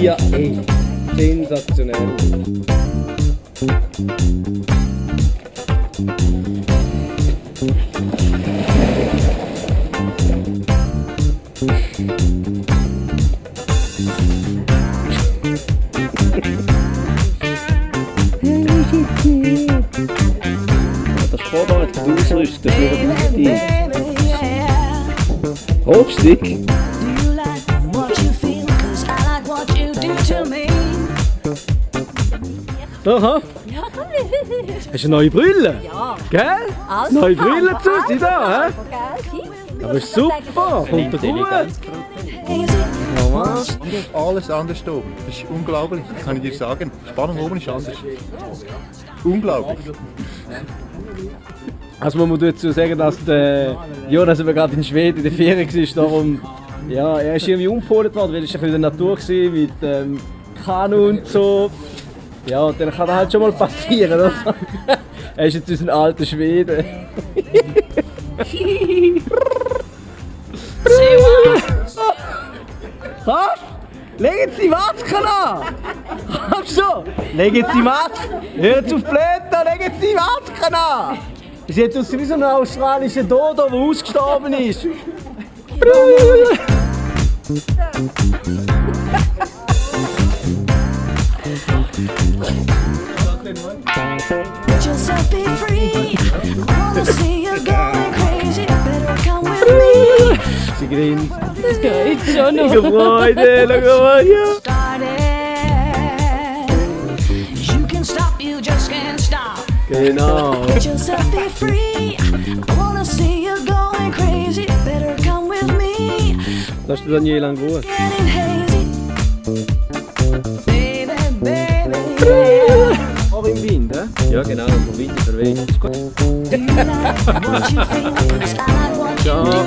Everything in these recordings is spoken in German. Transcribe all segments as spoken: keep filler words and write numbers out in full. Ja, ey, sensationell. Das Vorwärts ausrüsten für die Hochstieg. Aha. Ja, komm. Hast du eine neue Brille? Ja. Gell? Also, neue Brille zu sie da, hä? Aber super, kommt dir gut. Jonas, hier ist alles anders oben. Das ist unglaublich, kann ich dir sagen. Spannung oben ist anders. Unglaublich. Also man muss dazu sagen, dass der Jonas gerade in Schweden in der Ferien war, darum... Ja, er ist irgendwie umgeholt worden, weil es ein bisschen in der Natur war, mit ähm, Kanu und so. Ja, dann kann das halt schon mal passieren, oder? Er ist jetzt unser alter Schwede. Was? Legen Sie Masken an! Kommst du? Legen Sie Masken! Hört auf Blöden, legen Sie Masken an! Ist jetzt aus wie so einem australischen Dodo, der ausgestorben ist. Sie grinst. Das geht schon noch. Gebäude, Gebäude. Genau. Das ist Daniel Angoa. Aber im Wind, hä? Ja genau, im Wind ist er weg. Ciao.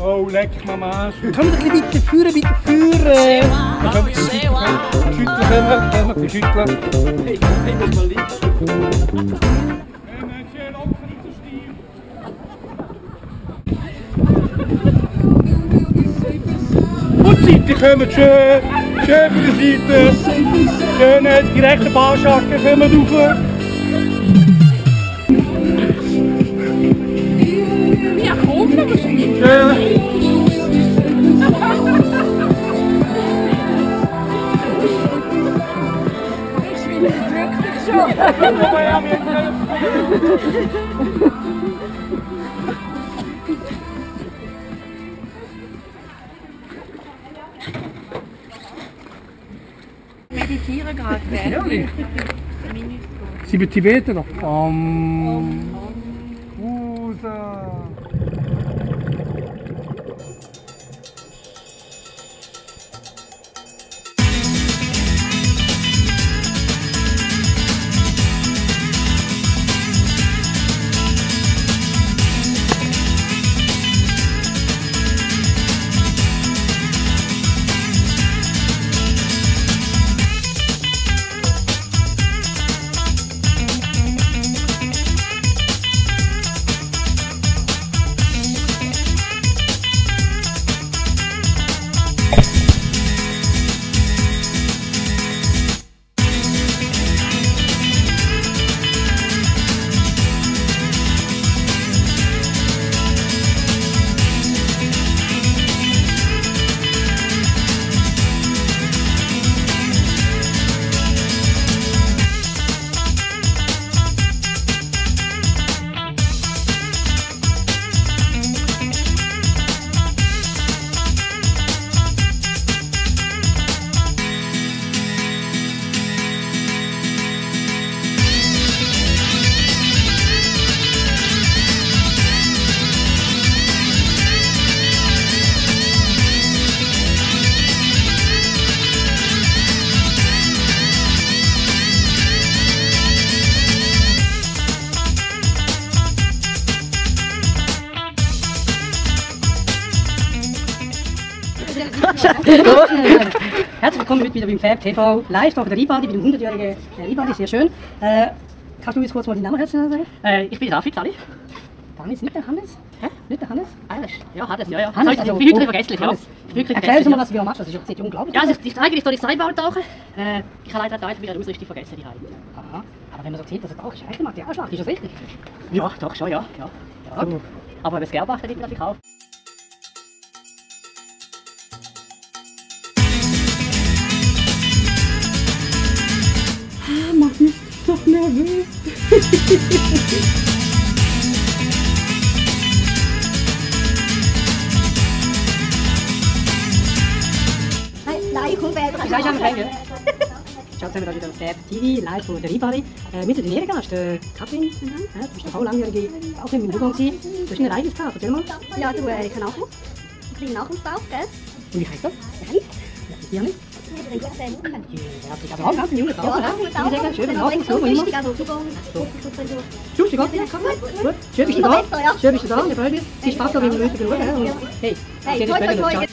Oh, leck mich mal an. Können wir ein bisschen führen, bitte führen? Schütteln, schütteln, schütteln. Hey, hey, das mal lieb. Und Seite kommen, schön. Schön von der Seite. Schön die rechten Barschacken kommen rauf. Ja, komm, das ist schön. Meditieren gerade, fertig. Sie sind Tibeter noch. Um, Herzlich willkommen mit wieder beim FabTV live auf der Rhybadi, mit dem hundertjährigen Rhybadi, sehr schön. Äh, kannst du mir jetzt kurz mal den Namen erzählen? Äh, ich bin David Tello. Hannes, nicht der Hannes? Hä? Nicht der Hannes? Hannes. Ja, Hannes, ja, ja. Hannes, ich, also, ich bin wirklich vergesslich, ja. Ich bin Erklär uns mal, was du machst, das ist unglaublich. Ja, also, ich, eigentlich soll ich selber tauchen. Äh, ich habe leider teilweise wieder alles richtig vergessen, die Heim. Aha. Aber wenn man so sieht, dass es auch Scheiße macht, ja, schlag, ist das richtig? Ja, doch, schon, ja. ja. ja. Uh. Aber wenn es gerne macht, dann nimmt man natürlich auch. Ah, mach mich doch nervös. Ich sage schon mal rein, schaut euch mal wieder auf FabTV, live von der Rhybadi. Äh, mit den Ehrengast, äh, Katrin, mhm. äh, du bist eine Frau langjährige, auch in meinem Zugang gewesen. Du hast eine Reise gehabt, erzähl mal. Ja, du, äh, ich habe Nachwuchs. Ein kleiner Nachwuchsbauch, gell? Und wie heißt das? Nein. Ja, nicht? Ich habe einen guten Nachwuchs. Ja, ich habe auch einen guten Nachwuchs. Ja, ich habe einen guten Nachwuchs. Ja, ich habe einen guten Nachwuchs. Ja, ich habe einen guten Nachwuchs. Schön bist du da. Schön bist du da. Viel Spaß, wenn wir uns begrüßen. Hey, hey, toi, toi, toi.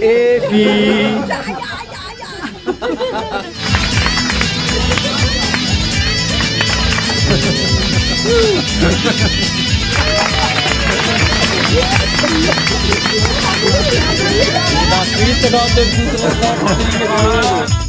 Evi! Ja, ja, ja, ja! Was willst du da denn?